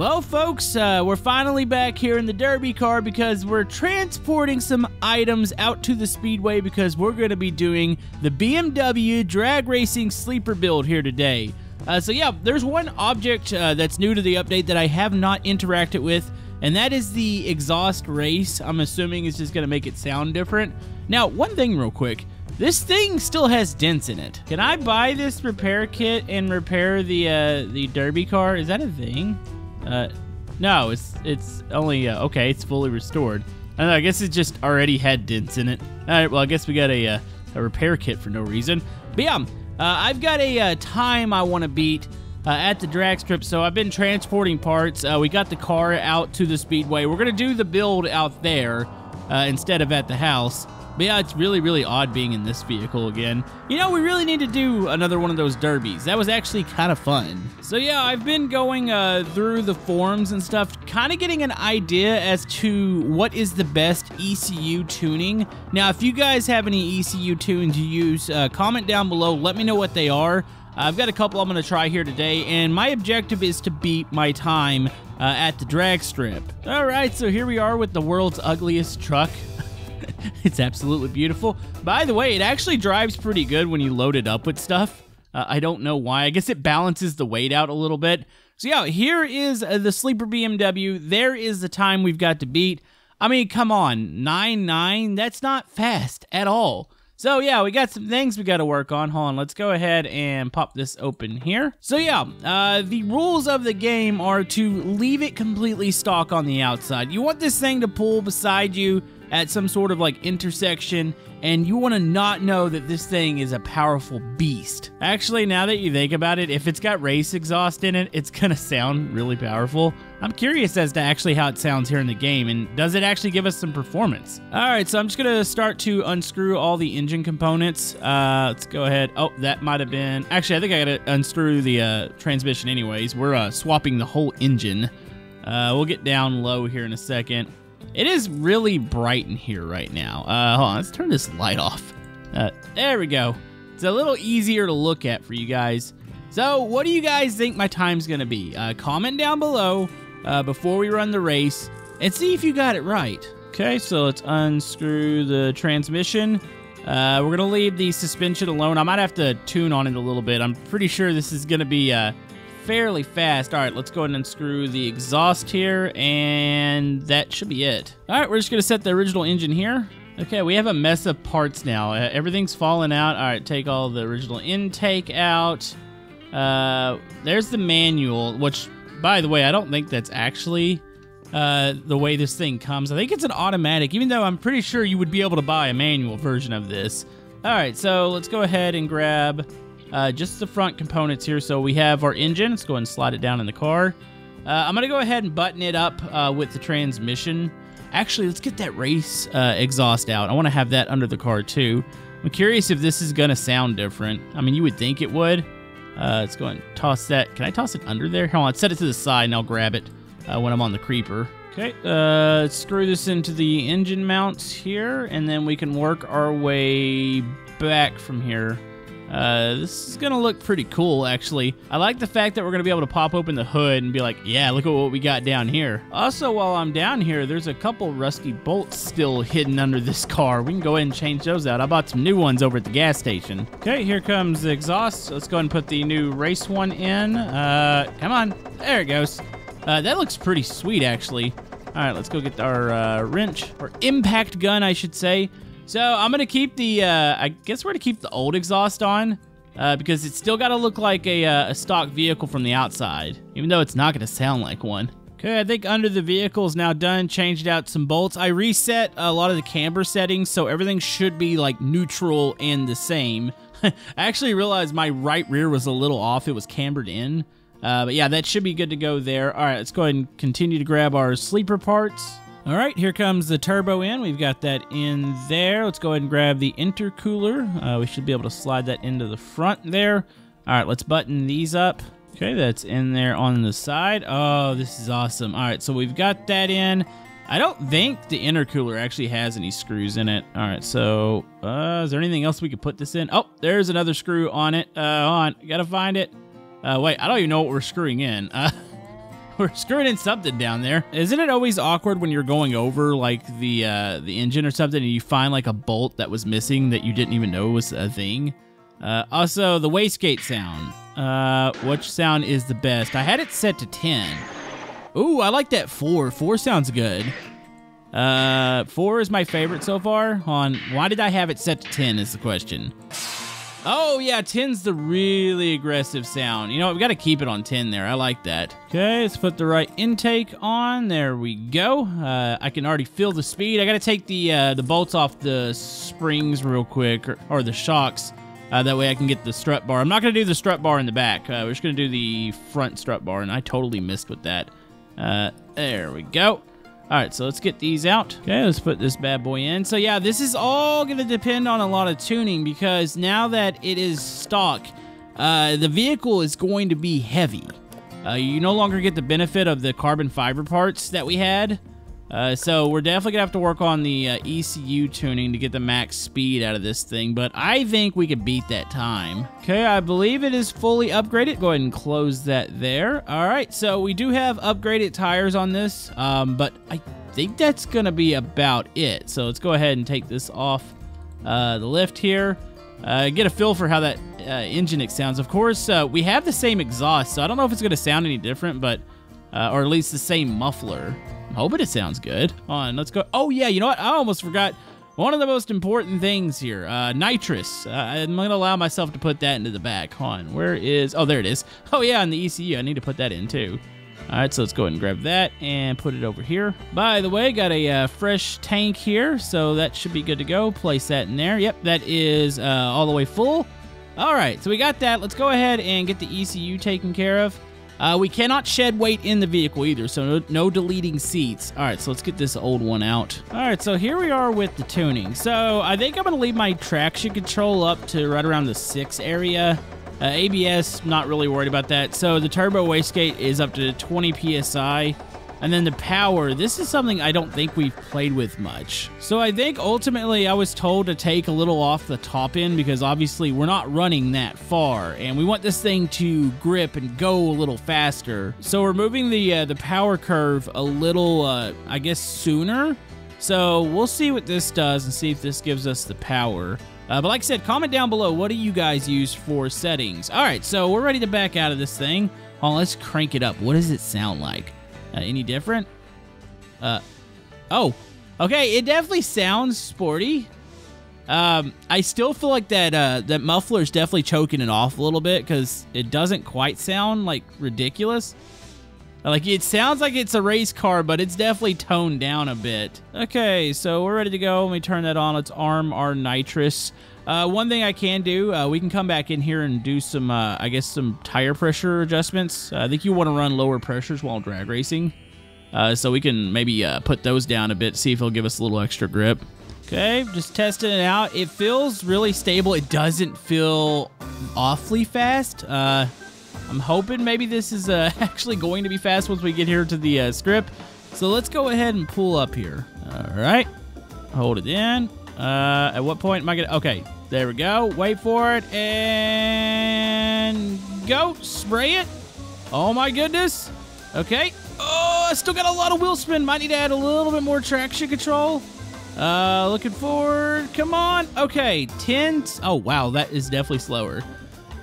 Well, folks, we're finally back here in the derby car because we're transporting some items out to the speedway because we're going to be doing the BMW drag racing sleeper build here today. So yeah, there's one object that's new to the update that I have not interacted with, and that is the exhaust race. I'm assuming it's just going to make it sound different. Now, one thing real quick. This thing still has dents in it. Can I buy this repair kit and repair the derby car? Is that a thing? No, it's only, okay, it's fully restored. I don't know, I guess it just already had dents in it. All right, well, I guess we got a repair kit for no reason. But yeah, I've got a time I want to beat at the drag strip, so I've been transporting parts. We got the car out to the speedway. We're going to do the build out there instead of at the house. But yeah, it's really, really odd being in this vehicle again. You know, we really need to do another one of those derbies. That was actually kind of fun. So yeah, I've been going through the forums and stuff, kind of getting an idea as to what is the best ECU tuning. Now, if you guys have any ECU tunes you use, comment down below. Let me know what they are. I've got a couple I'm going to try here today, and my objective is to beat my time at the drag strip. All right, so here we are with the world's ugliest truck. It's absolutely beautiful. By the way, it actually drives pretty good when you load it up with stuff. I don't know why. I guess it balances the weight out a little bit. So yeah, here is the sleeper BMW. There is the time we've got to beat. I mean, come on, 9:09, that's not fast at all. So yeah, we got some things we got to work on. Hold on, let's go ahead and pop this open here. So yeah, the rules of the game are to leave it completely stock on the outside. You want this thing to pull beside you at some sort of like intersection, and you want to not know that this thing is a powerful beast. Actually, now that you think about it, if it's got race exhaust in it, it's gonna sound really powerful. I'm curious as to actually how it sounds here in the game, and does it actually give us some performance? All right, so I'm just gonna start to unscrew all the engine components. Let's go ahead. Oh, that might have been, actually, I think I gotta unscrew the transmission anyways. We're swapping the whole engine. We'll get down low here in a second. It is really bright in here right now. Hold on, let's turn this light off. There we go. It's a little easier to look at for you guys. So what do you guys think my time's gonna be? Comment down below before we run the race and see if you got it right. Okay, so let's unscrew the transmission. We're gonna leave the suspension alone. I might have to tune on it a little bit. I'm pretty sure this is gonna be fairly fast. All right, let's go ahead and unscrew the exhaust here, and that should be it. All right, we're just gonna set the original engine here. Okay, we have a mess of parts now. Everything's falling out. All right, take all the original intake out. There's the manual, which, by the way, I don't think that's actually the way this thing comes. I think it's an automatic, even though I'm pretty sure you would be able to buy a manual version of this. All right, so let's go ahead and grab just the front components here. So we have our engine. Let's go ahead and slide it down in the car. I'm going to go ahead and button it up with the transmission. Actually, let's get that race exhaust out. I want to have that under the car too. I'm curious if this is going to sound different. I mean, you would think it would. Let's go ahead and toss that. Can I toss it under there? Hold on, set it to the side and I'll grab it when I'm on the creeper. Okay, screw this into the engine mounts here, and then we can work our way back from here. This is gonna look pretty cool, actually. I like the fact that we're gonna be able to pop open the hood and be like, yeah, look at what we got down here. Also, while I'm down here, there's a couple rusty bolts still hidden under this car. We can go ahead and change those out. I bought some new ones over at the gas station. Okay, here comes the exhaust. Let's go ahead and put the new race one in. Come on, there it goes. That looks pretty sweet, actually. All right, let's go get our wrench, or impact gun, I should say. So I'm gonna keep the, I guess we're gonna keep the old exhaust on because it's still gotta look like a stock vehicle from the outside, even though it's not gonna sound like one. Okay, I think under the vehicle is now done, changed out some bolts. I reset a lot of the camber settings, so everything should be like neutral and the same. I actually realized my right rear was a little off, it was cambered in. But yeah, that should be good to go there. All right, let's go ahead and continue to grab our sleeper parts. All right, here comes the turbo in. We've got that in there. Let's go ahead and grab the intercooler. We should be able to slide that into the front there. All right, let's button these up. Okay, that's in there on the side. Oh, this is awesome. All right, so we've got that in. I don't think the intercooler actually has any screws in it. All right, so is there anything else we could put this in? Oh, there's another screw on it. Hold on, gotta find it. Wait, I don't even know what we're screwing in. We're screwing something down there. Isn't it always awkward when you're going over like the engine or something and you find like a bolt that was missing that you didn't even know was a thing? Also, the wastegate sound. Which sound is the best? I had it set to 10. Ooh, I like that 4. 4 sounds good. 4 is my favorite so far. Why did I have it set to 10 is the question. Oh yeah, 10's the really aggressive sound. You know what, we gotta keep it on 10 there. I like that. Okay, let's put the right intake on. There we go. I can already feel the speed. I gotta take the bolts off the springs real quick, or the shocks. That way I can get the strut bar. I'm not gonna do the strut bar in the back. We're just gonna do the front strut bar, and I totally missed with that. There we go. All right, so let's get these out. Okay, let's put this bad boy in. So yeah, this is all gonna depend on a lot of tuning, because now that it is stock, the vehicle is going to be heavy. You no longer get the benefit of the carbon fiber parts that we had. So we're definitely gonna have to work on the ECU tuning to get the max speed out of this thing, but I think we could beat that time. Okay, I believe it is fully upgraded. Go ahead and close that there. All right, so we do have upgraded tires on this, but I think that's gonna be about it. So let's go ahead and take this off the lift here. Get a feel for how that engine sounds. Of course, we have the same exhaust, so I don't know if it's gonna sound any different, but or at least the same muffler. I'm hoping it sounds good. Let's go. Oh yeah, you know what? I almost forgot one of the most important things here. Nitrous. I'm gonna allow myself to put that into the back. Where is? Oh, there it is. Oh yeah, on the ECU. I need to put that in too. All right, so let's go ahead and grab that and put it over here. By the way, got a fresh tank here, so that should be good to go. Place that in there. Yep, that is all the way full. All right, so we got that. Let's go ahead and get the ECU taken care of. We cannot shed weight in the vehicle either, so no deleting seats. All right, so let's get this old one out. All right, so here we are with the tuning. So I think I'm gonna leave my traction control up to right around the 6 area. ABS, not really worried about that. So the turbo wastegate is up to 20 PSI. And then the power, this is something I don't think we've played with much. So I think ultimately I was told to take a little off the top end because obviously we're not running that far and we want this thing to grip and go a little faster. So we're moving the power curve a little, I guess, sooner. So we'll see what this does and see if this gives us the power. But like I said, comment down below, what do you guys use for settings? All right, so we're ready to back out of this thing. Let's crank it up. What does it sound like? Any different? Oh, okay. It definitely sounds sporty. I still feel like that that muffler is definitely choking it off a little bit because it doesn't quite sound like ridiculous. Like it sounds like it's a race car, but it's definitely toned down a bit. Okay, so we're ready to go. Let me turn that on. Let's arm our nitrous. One thing I can do, we can come back in here and do some, I guess, some tire pressure adjustments. I think you want to run lower pressures while drag racing. So we can maybe put those down a bit, see if it'll give us a little extra grip. Okay, just testing it out. It feels really stable. It doesn't feel awfully fast. I'm hoping maybe this is actually going to be fast once we get here to the strip. So let's go ahead and pull up here. All right, hold it in. At what point am I gonna, okay, there we go. Wait for it and go, spray it. Oh my goodness. Okay, oh, I still got a lot of wheel spin. Might need to add a little bit more traction control. Looking forward, come on. Okay, 10, oh wow, that is definitely slower.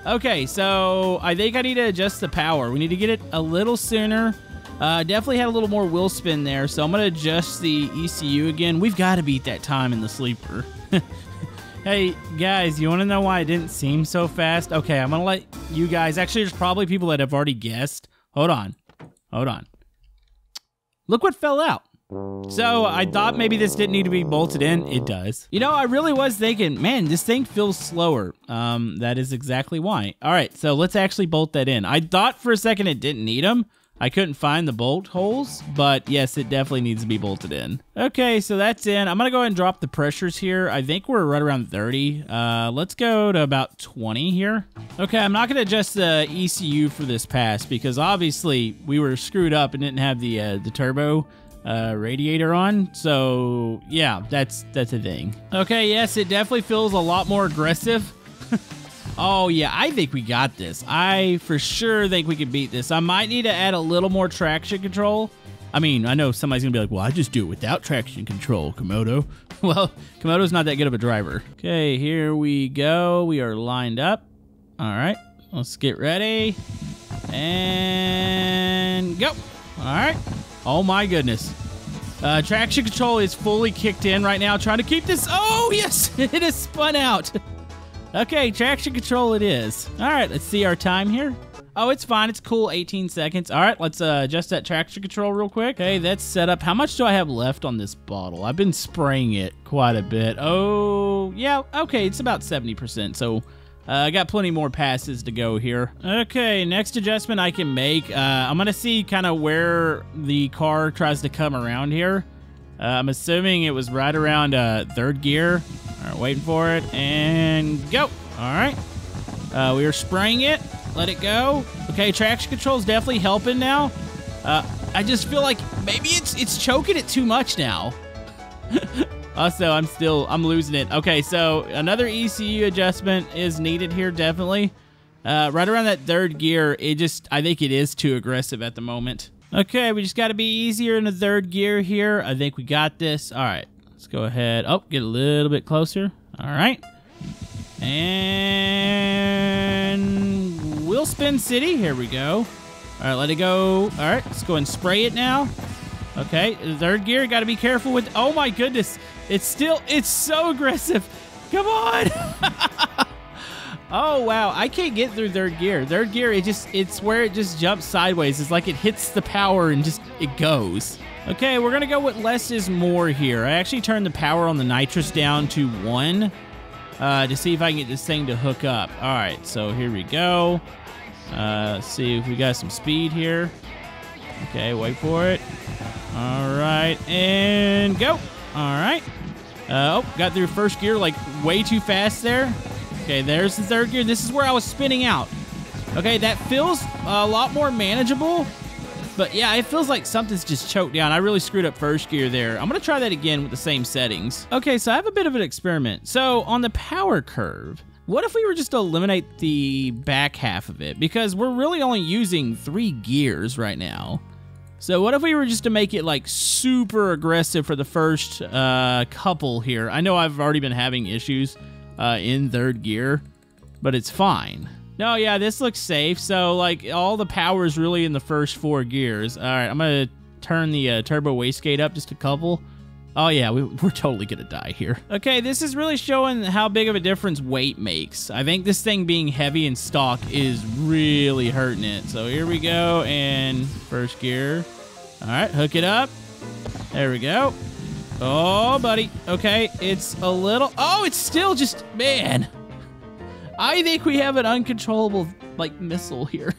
Okay, so I think I need to adjust the power. We need to get it a little sooner. Definitely had a little more wheel spin there, so I'm gonna adjust the ECU again. We've got to beat that time in the sleeper. Hey guys, you want to know why it didn't seem so fast? Okay, I'm gonna let you guys. Actually, there's probably people that have already guessed. Hold on, hold on. Look what fell out. So I thought maybe this didn't need to be bolted in. It does. You know, I really was thinking, man, this thing feels slower. That is exactly why. All right, so let's actually bolt that in. I thought for a second it didn't need them. I couldn't find the bolt holes, but yes, it definitely needs to be bolted in. Okay, so that's in. I'm gonna go ahead and drop the pressures here. I think we're right around 30. Let's go to about 20 here. Okay, I'm not gonna adjust the ECU for this pass because obviously we were screwed up and didn't have the turbo radiator on, so yeah, that's the thing. Okay, yes, it definitely feels a lot more aggressive. Oh yeah, I think we got this. I for sure think we can beat this. I might need to add a little more traction control. I mean, I know somebody's gonna be like, well, I just do it without traction control, Komodo. Well, Komodo's not that good of a driver. Okay, here we go. We are lined up. All right, let's get ready. And go. All right. Oh my goodness. Traction control is fully kicked in right now. Trying to keep this. Oh yes, it is spun out. Okay, traction control it is. All right, let's see our time here. Oh, it's fine. It's cool. 18 seconds. All right, let's adjust that traction control real quick. Okay, that's set up. How much do I have left on this bottle? I've been spraying it quite a bit. Oh, yeah. Okay, it's about 70%. So I got plenty more passes to go here. Okay, next adjustment I can make. I'm going to see kind of where the car tries to come around here. I'm assuming it was right around third gear. All right, waiting for it. And go. All right. We are spraying it. Let it go. Okay, traction control is definitely helping now. I just feel like maybe it's choking it too much now. Also, I'm losing it. Okay, so another ECU adjustment is needed here, definitely. Right around that third gear, I think it is too aggressive at the moment. Okay, we just got to be easier in the third gear here. I think we got this. All right, let's go ahead. Oh, get a little bit closer. All right. And we'll spin city. Here we go. All right, let it go. All right, let's go and spray it now. Okay, third gear, got to be careful with. Oh my goodness, it's so aggressive. Come on. Oh wow, I can't get through third gear. Third gear, it's where it just jumps sideways. It's like it hits the power and it goes. Okay, we're gonna go with less is more here. I actually turned the power on the nitrous down to 1. To see if I can get this thing to hook up. All right, so here we go. Let's see if we got some speed here. Okay, wait for it. All right, and go. All right. Oh, got through first gear like way too fast there. Okay, there's the third gear. This is where I was spinning out. Okay, that feels a lot more manageable. But yeah, it feels like something's just choked down. I really screwed up first gear there. I'm gonna try that again with the same settings. Okay, so I have a bit of an experiment. So on the power curve, what if we were just to eliminate the back half of it? Because we're really only using 3 gears right now. So what if we were just to make it like super aggressive for the first couple here? I know I've already been having issues in third gear, but it's fine. No, yeah, this looks safe. So, like, all the power is really in the first 4 gears. All right, I'm going to turn the turbo wastegate up just a couple. Oh, yeah, we're totally going to die here. Okay, this is really showing how big of a difference weight makes. I think this thing being heavy and stock is really hurting it. So, here we go, and first gear. All right, hook it up. There we go. Oh, buddy. Okay, it's a little... Oh, it's still just... Man... I think we have an uncontrollable, like, missile here.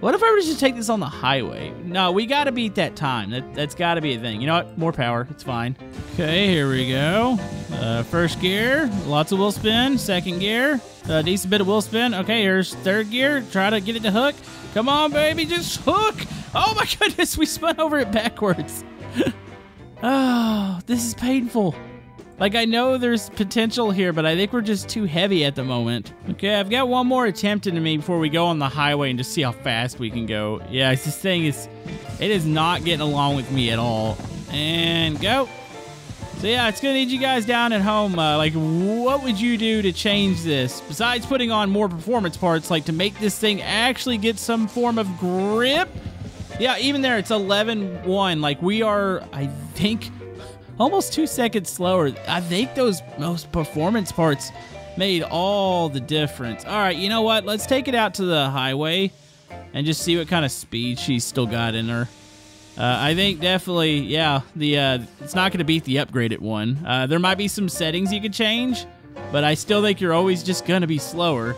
What if I were to just take this on the highway? No, we gotta beat that time. That's gotta be a thing. You know what? More power. It's fine. Okay, here we go. First gear. Lots of wheel spin. Second gear. A decent bit of wheel spin. Okay, here's third gear. Try to get it to hook. Come on, baby. Just hook. Oh, my goodness. We spun over it backwards. Oh, this is painful. Like, I know there's potential here, but I think we're just too heavy at the moment. Okay, I've got one more attempt into me before we go on the highway and just see how fast we can go. Yeah, this thing is not getting along with me at all. And go. So, yeah, it's going to need you guys down at home. Like, what would you do to change this? Besides putting on more performance parts, like, to make this thing actually get some form of grip? Yeah, even there, it's 11-1. Like, we are, I think... almost 2 seconds slower. I think those performance parts made all the difference. All right, you know what? Let's take it out to the highway and just see what kind of speed she's still got in her. I think definitely, yeah, it's not going to beat the upgraded one. There might be some settings you could change, but I still think you're always just going to be slower.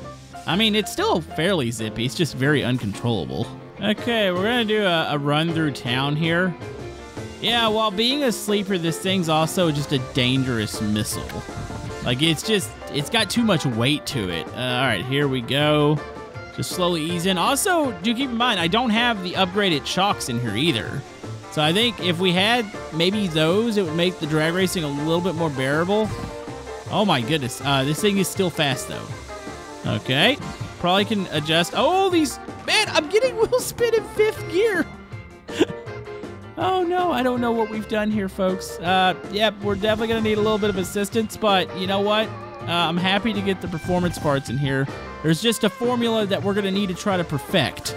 I mean, it's still fairly zippy. It's just very uncontrollable. Okay, we're going to do a run through town here. Yeah, while being a sleeper, this thing's also just a dangerous missile. Like, it's got too much weight to it. All right, here we go. Just slowly ease in. Also, do keep in mind, I don't have the upgraded shocks in here either. So I think if we had maybe those, it would make the drag racing a little bit more bearable. Oh my goodness, this thing is still fast though. Okay. Probably can adjust. Oh, these... Man, I'm getting wheel spin in fifth gear. Oh, no. I don't know what we've done here, folks. Yep, we're definitely going to need a little bit of assistance, but you know what? I'm happy to get the performance parts in here. There's just a formula that we're going to need to try to perfect.